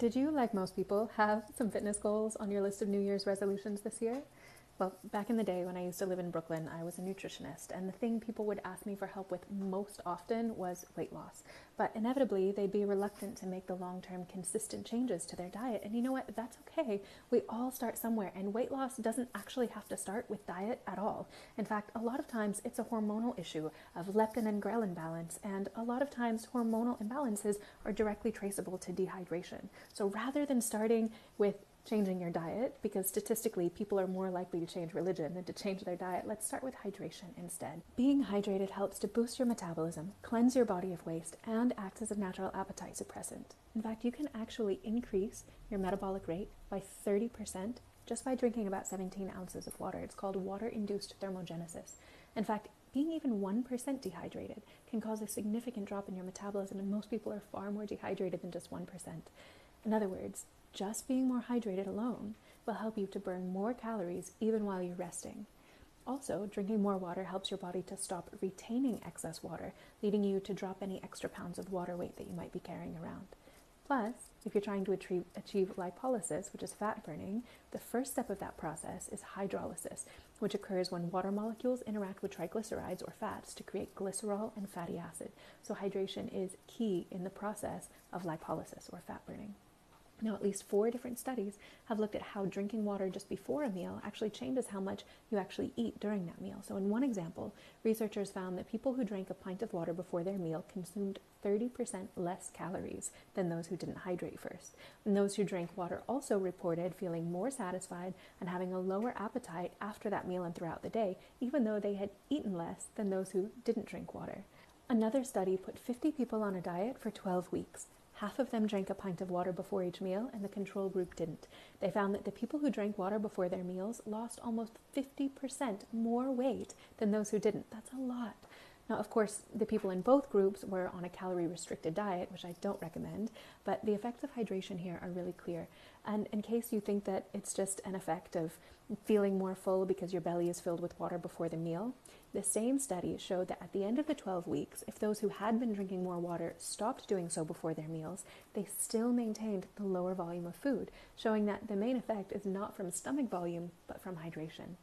Did you, like most people, have some fitness goals on your list of New Year's resolutions this year? Well, back in the day when I used to live in Brooklyn, I was a nutritionist, and the thing people would ask me for help with most often was weight loss. But inevitably, they'd be reluctant to make the long-term consistent changes to their diet. And you know what? That's okay. We all start somewhere, and weight loss doesn't actually have to start with diet at all. In fact, a lot of times it's a hormonal issue of leptin and ghrelin balance, and a lot of times hormonal imbalances are directly traceable to dehydration. So rather than starting with changing your diet, because statistically people are more likely to change religion than to change their diet, let's start with hydration instead. Being hydrated helps to boost your metabolism, cleanse your body of waste, and acts as a natural appetite suppressant. In fact, you can actually increase your metabolic rate by 30% just by drinking about 17 ounces of water. It's called water-induced thermogenesis. In fact, being even 1% dehydrated can cause a significant drop in your metabolism, and most people are far more dehydrated than just 1%. In other words, just being more hydrated alone will help you to burn more calories even while you're resting. Also, drinking more water helps your body to stop retaining excess water, leading you to drop any extra pounds of water weight that you might be carrying around. Plus, if you're trying to achieve lipolysis, which is fat burning, the first step of that process is hydrolysis, which occurs when water molecules interact with triglycerides or fats to create glycerol and fatty acid. So hydration is key in the process of lipolysis or fat burning. Now, at least 4 different studies have looked at how drinking water just before a meal actually changes how much you actually eat during that meal. So in one example, researchers found that people who drank a pint of water before their meal consumed 30% less calories than those who didn't hydrate first. And those who drank water also reported feeling more satisfied and having a lower appetite after that meal and throughout the day, even though they had eaten less than those who didn't drink water. Another study put 50 people on a diet for 12 weeks. Half of them drank a pint of water before each meal, and the control group didn't. They found that the people who drank water before their meals lost almost 50% more weight than those who didn't. That's a lot. Now, of course, the people in both groups were on a calorie-restricted diet, which I don't recommend, but the effects of hydration here are really clear. And in case you think that it's just an effect of feeling more full because your belly is filled with water before the meal, the same study showed that at the end of the 12 weeks, if those who had been drinking more water stopped doing so before their meals, they still maintained the lower volume of food, showing that the main effect is not from stomach volume, but from hydration.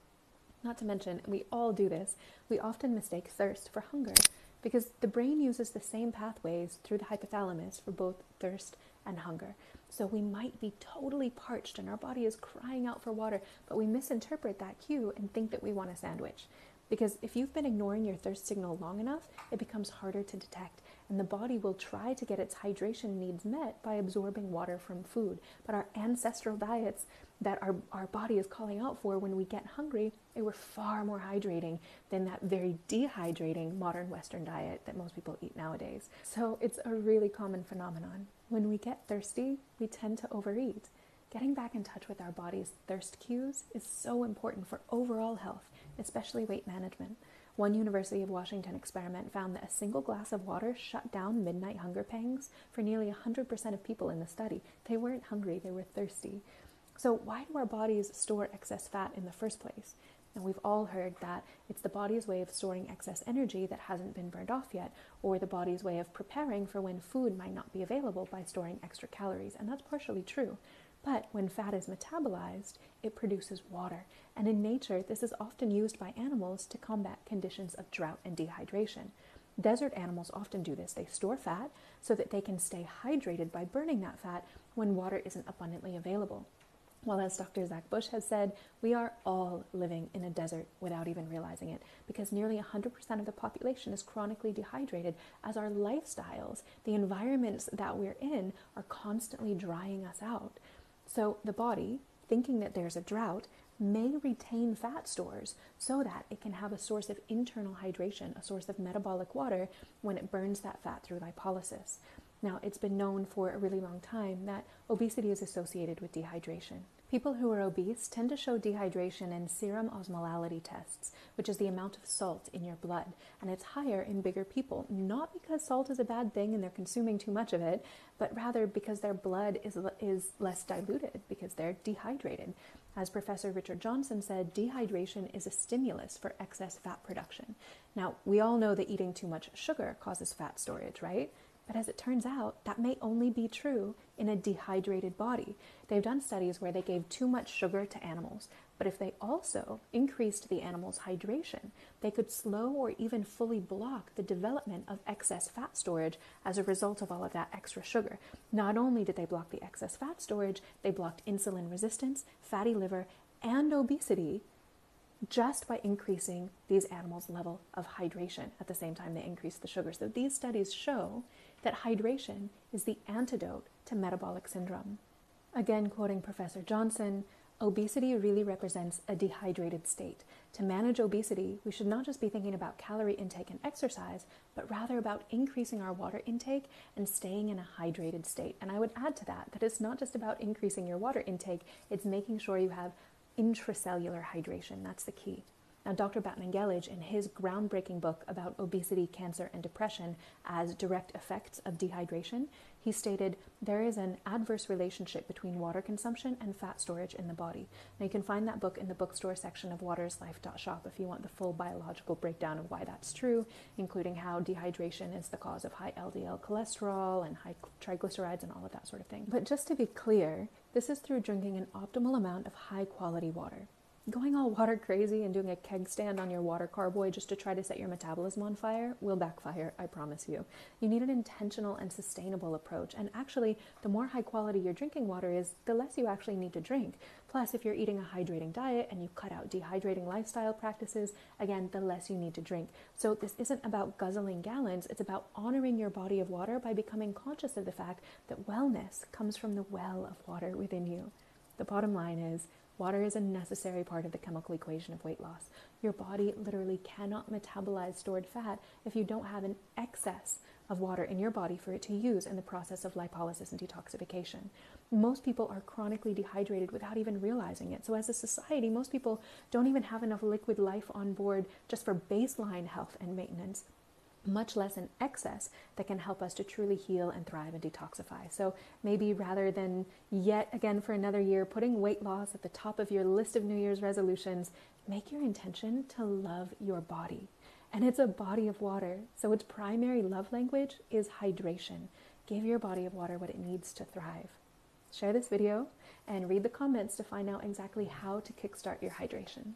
Not to mention, and we all do this, we often mistake thirst for hunger, because the brain uses the same pathways through the hypothalamus for both thirst and hunger. So we might be totally parched and our body is crying out for water, but we misinterpret that cue and think that we want a sandwich. Because if you've been ignoring your thirst signal long enough, it becomes harder to detect, and the body will try to get its hydration needs met by absorbing water from food. But our ancestral diets that our body is calling out for when we get hungry, they were far more hydrating than that very dehydrating modern Western diet that most people eat nowadays. So it's a really common phenomenon. When we get thirsty, we tend to overeat. Getting back in touch with our body's thirst cues is so important for overall health, especially weight management. One University of Washington experiment found that a single glass of water shut down midnight hunger pangs for nearly 100% of people in the study. They weren't hungry, they were thirsty. So why do our bodies store excess fat in the first place? And we've all heard that it's the body's way of storing excess energy that hasn't been burned off yet, or the body's way of preparing for when food might not be available by storing extra calories, and that's partially true. But when fat is metabolized, it produces water. And in nature, this is often used by animals to combat conditions of drought and dehydration. Desert animals often do this. They store fat so that they can stay hydrated by burning that fat when water isn't abundantly available. Well, as Dr. Zach Bush has said, we are all living in a desert without even realizing it, because nearly 100% of the population is chronically dehydrated, as our lifestyles, the environments that we're in, are constantly drying us out. So the body, thinking that there's a drought, may retain fat stores so that it can have a source of internal hydration, a source of metabolic water, when it burns that fat through lipolysis. Now, it's been known for a really long time that obesity is associated with dehydration. People who are obese tend to show dehydration in serum osmolality tests, which is the amount of salt in your blood, and it's higher in bigger people, not because salt is a bad thing and they're consuming too much of it, but rather because their blood is less diluted, because they're dehydrated. As Professor Richard Johnson said, dehydration is a stimulus for excess fat production. Now, we all know that eating too much sugar causes fat storage, right? But as it turns out, that may only be true in a dehydrated body. They've done studies where they gave too much sugar to animals, but if they also increased the animal's hydration, they could slow or even fully block the development of excess fat storage as a result of all of that extra sugar. Not only did they block the excess fat storage, they blocked insulin resistance, fatty liver, and obesity just by increasing these animals' level of hydration at the same time they increased the sugar. So these studies show that hydration is the antidote to metabolic syndrome. Again, quoting Professor Johnson, obesity really represents a dehydrated state. To manage obesity, we should not just be thinking about calorie intake and exercise, but rather about increasing our water intake and staying in a hydrated state. And I would add to that that it's not just about increasing your water intake, it's making sure you have intracellular hydration. That's the key. Now, Dr. Batmanghelich, in his groundbreaking book about obesity, cancer, and depression as direct effects of dehydration, he stated there is an adverse relationship between water consumption and fat storage in the body. Now, you can find that book in the bookstore section of waterslife.shop if you want the full biological breakdown of why that's true, including how dehydration is the cause of high LDL cholesterol and high triglycerides and all of that sort of thing. But just to be clear, this is through drinking an optimal amount of high-quality water. Going all water crazy and doing a keg stand on your water carboy just to try to set your metabolism on fire will backfire, I promise you. You need an intentional and sustainable approach. And actually, the more high quality your drinking water is, the less you actually need to drink. Plus, if you're eating a hydrating diet and you cut out dehydrating lifestyle practices, again, the less you need to drink. So this isn't about guzzling gallons. It's about honoring your body of water by becoming conscious of the fact that wellness comes from the well of water within you. The bottom line is, water is a necessary part of the chemical equation of weight loss. Your body literally cannot metabolize stored fat if you don't have an excess of water in your body for it to use in the process of lipolysis and detoxification. Most people are chronically dehydrated without even realizing it. So as a society, most people don't even have enough liquid life on board just for baseline health and maintenance, much less an excess that can help us to truly heal and thrive and detoxify. So maybe rather than yet again for another year putting weight loss at the top of your list of New Year's resolutions, make your intention to love your body. And it's a body of water, so its primary love language is hydration. Give your body of water what it needs to thrive. Share this video and read the comments to find out exactly how to kickstart your hydration.